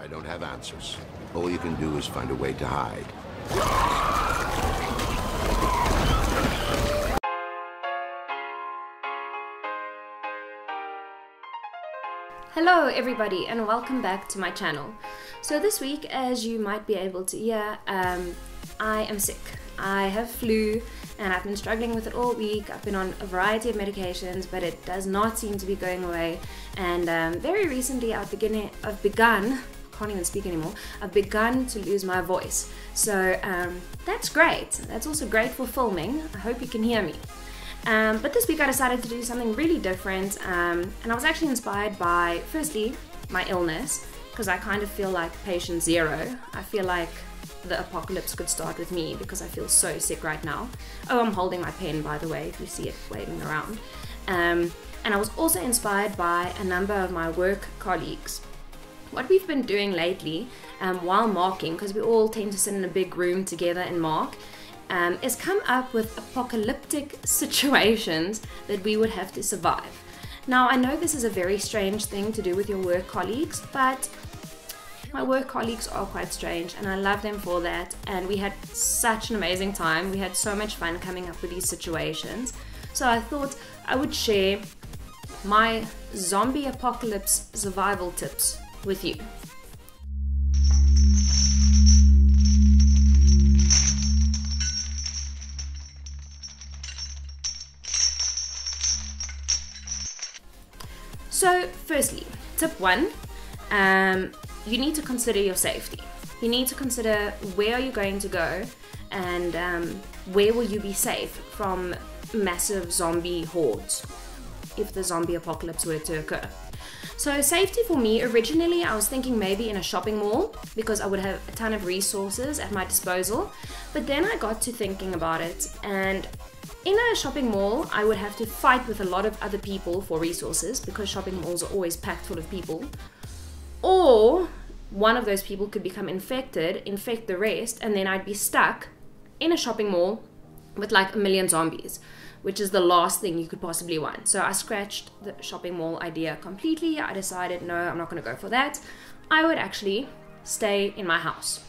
I don't have answers. All you can do is find a way to hide. Hello everybody and welcome back to my channel. So this week, as you might be able to hear, I am sick. I have flu and I've been struggling with it all week. I've been on a variety of medications, but it does not seem to be going away. And very recently I've begun to lose my voice. So that's great. That's also great for filming. I hope you can hear me. But this week I decided to do something really different, and I was actually inspired by, firstly, my illness, because I kind of feel like patient zero. I feel like the apocalypse could start with me because I feel so sick right now. Oh, I'm holding my pen, by the way, if you see it waving around. And I was also inspired by a number of my work colleagues. What we've been doing lately, while marking, because we all tend to sit in a big room together and mark, is come up with apocalyptic situations that we would have to survive. Now, I know this is a very strange thing to do with your work colleagues, but my work colleagues are quite strange and I love them for that, and we had such an amazing time. We had so much fun coming up with these situations. So I thought I would share my zombie apocalypse survival tips with you. So firstly, tip one, you need to consider your safety. You need to consider where are you going to go and where will you be safe from massive zombie hordes if the zombie apocalypse were to occur. So safety for me, originally I was thinking maybe in a shopping mall because I would have a ton of resources at my disposal, but then I got to thinking about it, and in a shopping mall, I would have to fight with a lot of other people for resources because shopping malls are always packed full of people. Or one of those people could become infected, infect the rest, and then I'd be stuck in a shopping mall with like 1 million zombies, which is the last thing you could possibly want. So I scratched the shopping mall idea completely. I decided, no, I'm not going to go for that. I would actually stay in my house.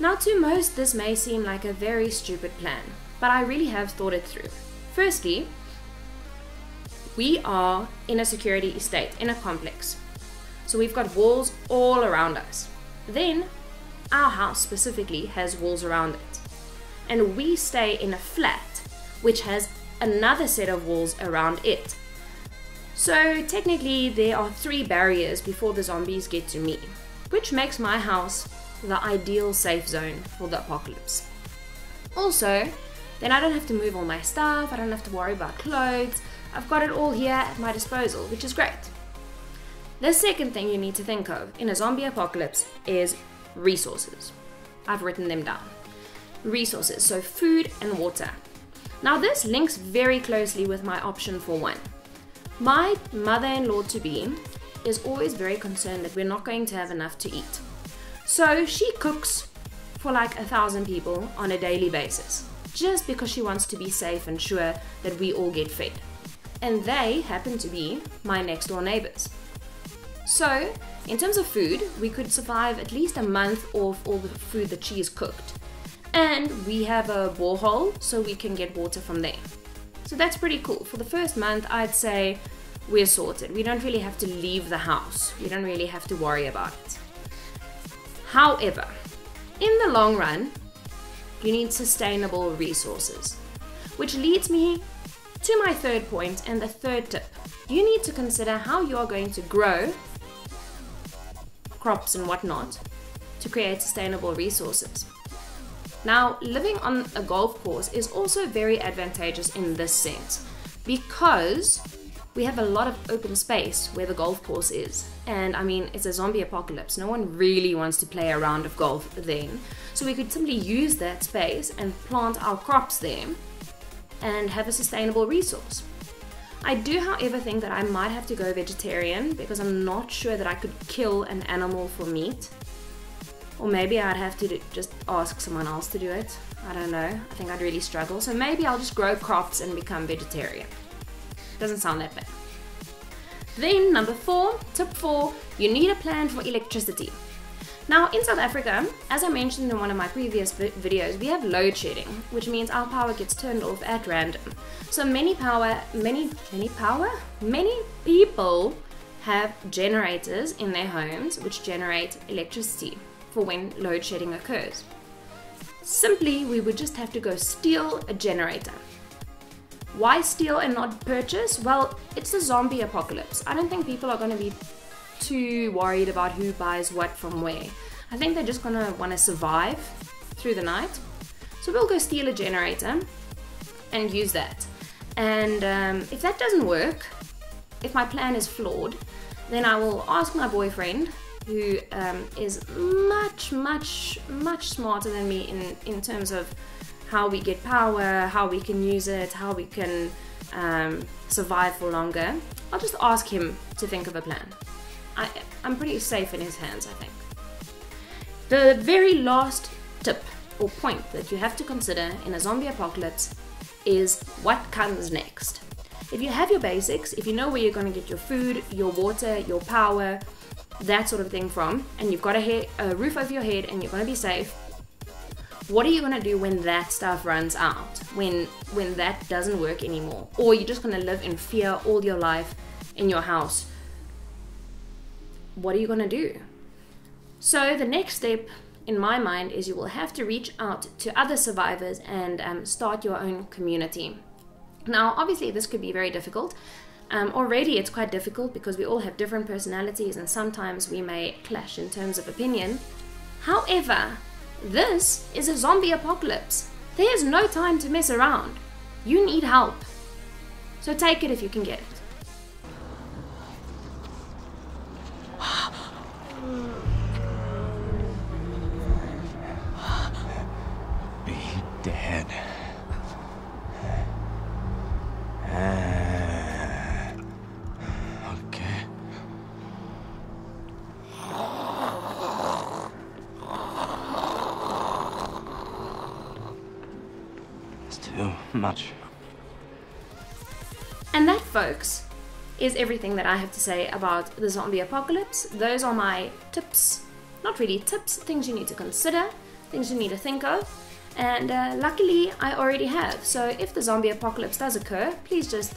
Now, to most, this may seem like a very stupid plan, but I really have thought it through. Firstly, we are in a security estate, in a complex. So we've got walls all around us. Then our house specifically has walls around it. And we stay in a flat, which has another set of walls around it. So technically there are 3 barriers before the zombies get to me, which makes my house the ideal safe zone for the apocalypse. Also, then I don't have to move all my stuff, I don't have to worry about clothes, I've got it all here at my disposal, which is great. The second thing you need to think of in a zombie apocalypse is resources. I've written them down. Resources, so food and water. Now this links very closely with my option for 1. My mother-in-law-to-be is always very concerned that we're not going to have enough to eat. So she cooks for like 1,000 people on a daily basis, just because she wants to be safe and sure that we all get fed. And they happen to be my next door neighbors. So in terms of food, we could survive at least a month off all the food that she has cooked. And we have a borehole, so we can get water from there. So that's pretty cool. For the first month, I'd say we're sorted. We don't really have to leave the house. We don't really have to worry about it. However, in the long run, you need sustainable resources. Which leads me to my third point and the third tip. You need to consider how you are going to grow crops and whatnot to create sustainable resources. Now, living on a golf course is also very advantageous in this sense because we have a lot of open space where the golf course is. And I mean, it's a zombie apocalypse. No one really wants to play a round of golf then. So we could simply use that space and plant our crops there and have a sustainable resource. I do, however, think that I might have to go vegetarian because I'm not sure that I could kill an animal for meat. Or maybe I'd have to just ask someone else to do it. I don't know. I think I'd really struggle. So maybe I'll just grow crops and become vegetarian. Doesn't sound that bad. Then number 4, tip 4, you need a plan for electricity. Now in South Africa, as I mentioned in one of my previous videos, we have load shedding, which means our power gets turned off at random. So many people have generators in their homes which generate electricity for when load shedding occurs. Simply, we would just have to go steal a generator. Why steal and not purchase? Well, it's a zombie apocalypse. I don't think people are going to be too worried about who buys what from where. I think they're just going to want to survive through the night. So we'll go steal a generator and use that. And if that doesn't work, if my plan is flawed, then I will ask my boyfriend, who is much smarter than me in terms of how we get power, how we can use it, how we can survive for longer. I'll just ask him to think of a plan. I'm pretty safe in his hands, I think. The very last tip or point that you have to consider in a zombie apocalypse is what comes next. If you have your basics, if you know where you're going to get your food, your water, your power, that sort of thing from, and you've got a roof over your head and you're going to be safe, what are you going to do when that stuff runs out, when that doesn't work anymore? Or you're just going to live in fear all your life in your house? What are you going to do? So the next step in my mind is you will have to reach out to other survivors and start your own community. Now obviously this could be very difficult. Already it's quite difficult because we all have different personalities and sometimes we may clash in terms of opinion. However, this is a zombie apocalypse. There is no time to mess around. You need help. So take it if you can get it. Much. And that, folks, is everything that I have to say about the zombie apocalypse. Those are my tips, not really tips, things you need to consider, things you need to think of, and luckily I already have. So if the zombie apocalypse does occur, please just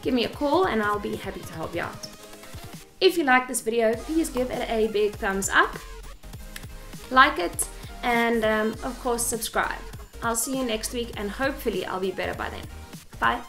give me a call and I'll be happy to help you out. If you like this video, please give it a big thumbs up, like it, and of course subscribe. I'll see you next week and hopefully I'll be better by then. Bye.